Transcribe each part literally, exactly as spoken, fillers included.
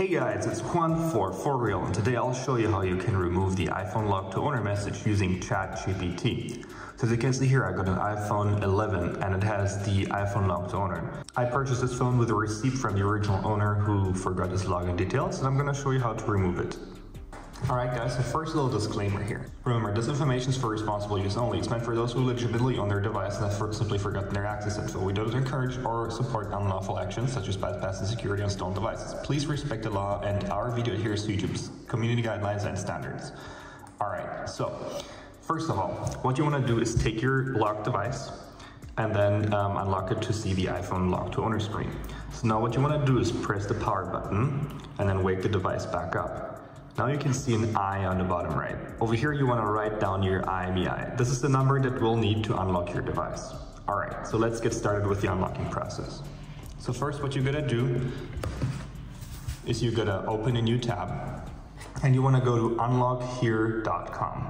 Hey guys, it's Juan for For Real, and today I'll show you how you can remove the iPhone lock to owner message using ChatGPT. So as you can see here, I got an iPhone eleven and it has the iPhone lock to owner. I purchased this phone with a receipt from the original owner who forgot his login details, and I'm going to show you how to remove it. Alright guys, so first a little disclaimer here. Remember, this information is for responsible use only. It's meant for those who legitimately own their device and have simply forgotten their access info. We don't encourage or support unlawful actions such as bypassing security on stolen devices. Please respect the law and our video adheres to YouTube's community guidelines and standards. Alright, so first of all, what you want to do is take your locked device and then um, unlock it to see the iPhone lock to owner screen. So now what you want to do is press the power button and then wake the device back up. Now you can see an I on the bottom right. Over here you want to write down your I M E I. This is the number that we'll need to unlock your device. Alright, so let's get started with the unlocking process. So first what you're going to do is you're going to open a new tab and you want to go to unlock here dot com.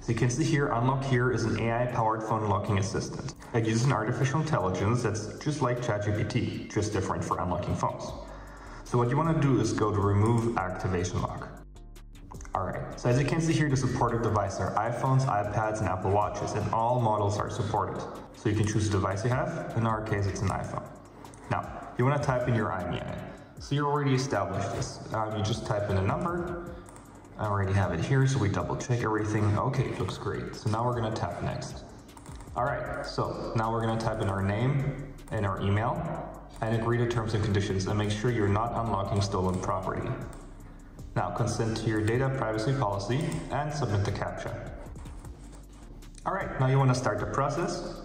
So you can see here, unlock here is an A I-powered phone locking assistant. It uses an artificial intelligence that's just like ChatGPT, just different for unlocking phones. So what you want to do is go to remove activation lock. Alright, so as you can see here, the supported devices are iPhones, iPads, and Apple Watches, and all models are supported. So you can choose the device you have. In our case, it's an iPhone. Now, you want to type in your I M E I. So you already established this. Um, you just type in a number. I already have it here, so we double check everything. Okay, it looks great. So now we're going to tap next. Alright, so now we're going to type in our name and our email, and agree to terms and conditions, and make sure you're not unlocking stolen property. Now consent to your data privacy policy and submit the CAPTCHA. Alright, now you want to start the process.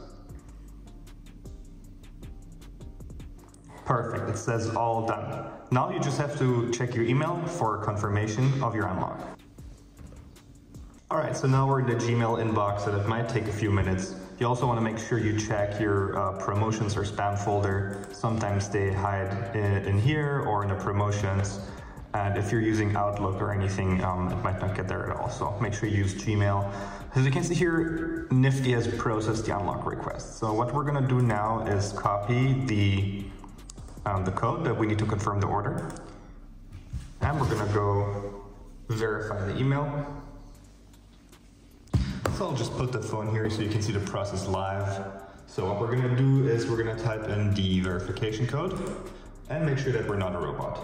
Perfect, it says all done. Now you just have to check your email for confirmation of your unlock. Alright, so now we're in the Gmail inbox and it might take a few minutes. You also want to make sure you check your uh, promotions or spam folder. Sometimes they hide in, in here or in the promotions. And if you're using Outlook or anything, um, it might not get there at all. So make sure you use Gmail. As you can see here, Nifty has processed the unlock request. So what we're going to do now is copy the, um, the code that we need to confirm the order. And we're going to go verify the email. So I'll just put the phone here so you can see the process live. So what we're gonna do is we're gonna type in the verification code and make sure that we're not a robot.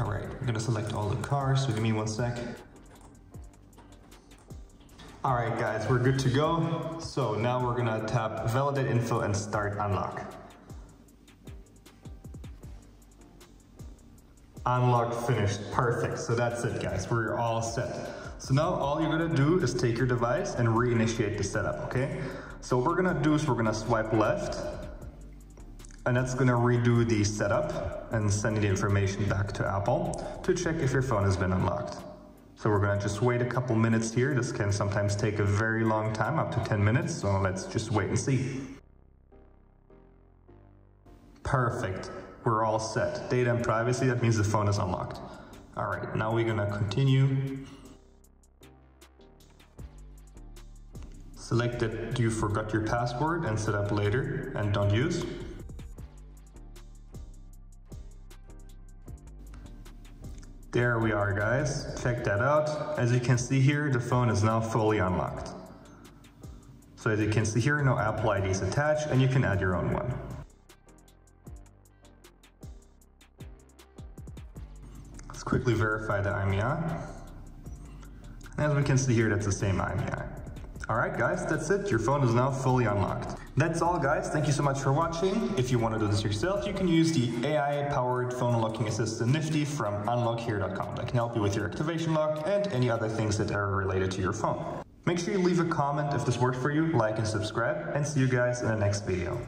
All right, I'm gonna select all the cars, so give me one sec. All right guys, we're good to go. So now we're gonna tap validate info and start unlock. Unlock finished, perfect. So that's it guys, we're all set. So now all you're gonna do is take your device and reinitiate the setup, okay? So what we're gonna do is we're gonna swipe left and that's gonna redo the setup and send the information back to Apple to check if your phone has been unlocked. So we're gonna just wait a couple minutes here. This can sometimes take a very long time, up to ten minutes. So let's just wait and see. Perfect, we're all set. Data and privacy, that means the phone is unlocked. All right, now we're gonna continue. Select that you forgot your password and set up later and don't use. There we are guys, check that out. As you can see here, the phone is now fully unlocked. So as you can see here, no Apple I D is attached and you can add your own one. Let's quickly verify the I M E I. As we can see here, that's the same I M E I. Alright guys, that's it. Your phone is now fully unlocked. That's all guys. Thank you so much for watching. If you want to do this yourself, you can use the A I-powered phone unlocking assistant Nifty from unlock here dot com that can help you with your activation lock and any other things that are related to your phone. Make sure you leave a comment if this worked for you, like and subscribe, and see you guys in the next video.